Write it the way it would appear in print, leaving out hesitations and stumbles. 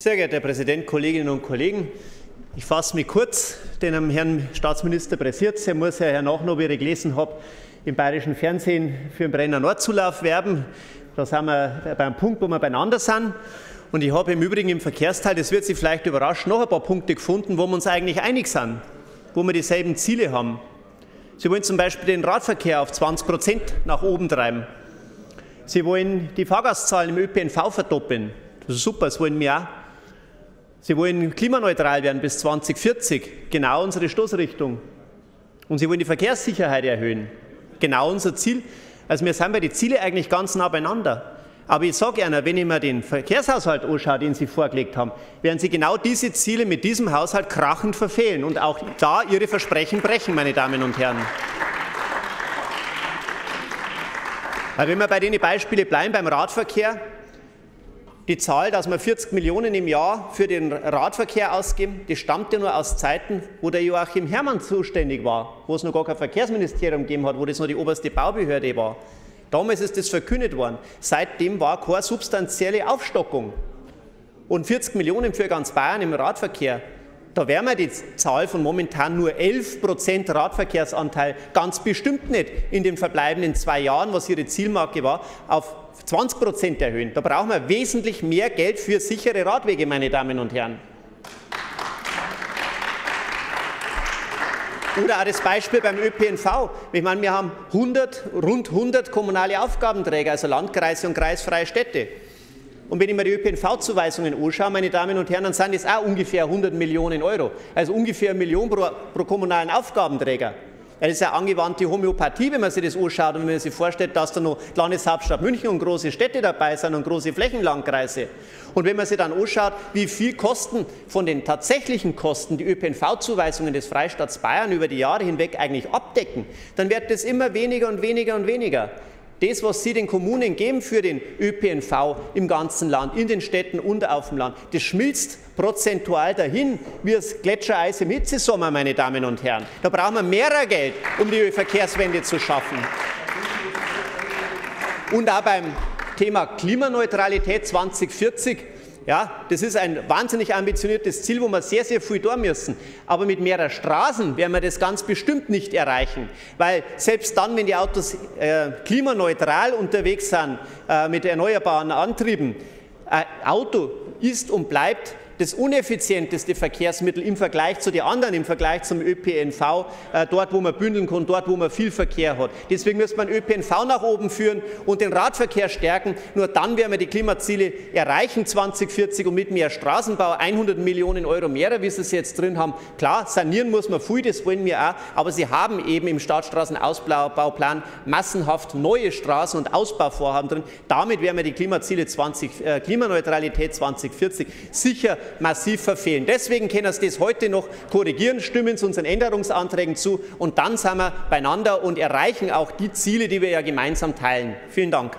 Sehr geehrter Herr Präsident, Kolleginnen und Kollegen! Ich fasse mich kurz, denn am Herrn Staatsminister pressiert es. Er muss ja hernach noch, wie ich gelesen habe, im bayerischen Fernsehen für den Brenner Nordzulauf werben. Da sind wir beim Punkt, wo wir beieinander sind. Und ich habe im Übrigen im Verkehrsteil, das wird Sie vielleicht überraschen, noch ein paar Punkte gefunden, wo wir uns eigentlich einig sind, wo wir dieselben Ziele haben. Sie wollen zum Beispiel den Radverkehr auf 20% nach oben treiben. Sie wollen die Fahrgastzahlen im ÖPNV verdoppeln. Das ist super, das wollen wir auch. Sie wollen klimaneutral werden bis 2040, genau unsere Stoßrichtung. Und Sie wollen die Verkehrssicherheit erhöhen, genau unser Ziel. Also wir sind bei den Zielen eigentlich ganz nah beieinander. Aber ich sage Ihnen, wenn ich mir den Verkehrshaushalt anschaue, den Sie vorgelegt haben, werden Sie genau diese Ziele mit diesem Haushalt krachend verfehlen und auch da Ihre Versprechen brechen, meine Damen und Herren. Aber wenn wir bei den Beispielen bleiben, beim Radverkehr, die Zahl, dass wir 40 Millionen im Jahr für den Radverkehr ausgeben, die stammt ja nur aus Zeiten, wo der Joachim Herrmann zuständig war, wo es noch gar kein Verkehrsministerium gegeben hat, wo das noch die oberste Baubehörde war. Damals ist das verkündet worden. Seitdem war keine substanzielle Aufstockung. Und 40 Millionen für ganz Bayern im Radverkehr, da wären wir die Zahl von momentan nur 11% Radverkehrsanteil ganz bestimmt nicht in den verbleibenden 2 Jahren, was Ihre Zielmarke war, auf 20% erhöhen. Da brauchen wir wesentlich mehr Geld für sichere Radwege, meine Damen und Herren. Oder auch das Beispiel beim ÖPNV. Ich meine, wir haben rund 100 kommunale Aufgabenträger, also Landkreise und kreisfreie Städte. Und wenn ich mir die ÖPNV-Zuweisungen anschaue, meine Damen und Herren, dann sind das auch ungefähr 100 Millionen Euro. Also ungefähr 1 Million pro kommunalen Aufgabenträger. Das ist ja angewandte Homöopathie, wenn man sich das anschaut und wenn man sich vorstellt, dass da noch die Landeshauptstadt München und große Städte dabei sind und große Flächenlandkreise. Und wenn man sich dann anschaut, wie viel Kosten von den tatsächlichen Kosten die ÖPNV-Zuweisungen des Freistaats Bayern über die Jahre hinweg eigentlich abdecken, dann wird das immer weniger und weniger und weniger. Das, was Sie den Kommunen geben für den ÖPNV im ganzen Land, in den Städten und auf dem Land, das schmilzt prozentual dahin, wie das Gletschereis im Hitzesommer, meine Damen und Herren. Da brauchen wir mehr Geld, um die Verkehrswende zu schaffen. Und auch beim Thema Klimaneutralität 2040, ja, das ist ein wahnsinnig ambitioniertes Ziel, wo wir sehr, sehr viel tun müssen. Aber mit mehrer Straßen werden wir das ganz bestimmt nicht erreichen. Weil selbst dann, wenn die Autos klimaneutral unterwegs sind, mit erneuerbaren Antrieben, Auto ist und bleibt das uneffizienteste Verkehrsmittel im Vergleich zu den anderen, im Vergleich zum ÖPNV, dort wo man bündeln kann, dort wo man viel Verkehr hat. Deswegen müssen wir den ÖPNV nach oben führen und den Radverkehr stärken. Nur dann werden wir die Klimaziele erreichen 2040 und mit mehr Straßenbau 100 Millionen Euro mehr, wie Sie es jetzt drin haben. Klar, sanieren muss man viel, das wollen wir auch, aber Sie haben eben im Staatsstraßenausbauplan massenhaft neue Straßen und Ausbauvorhaben drin. Damit werden wir die Klimaziele Klimaneutralität 2040 sicher massiv verfehlen. Deswegen können Sie das heute noch korrigieren, stimmen Sie unseren Änderungsanträgen zu und dann sind wir beieinander und erreichen auch die Ziele, die wir ja gemeinsam teilen. Vielen Dank.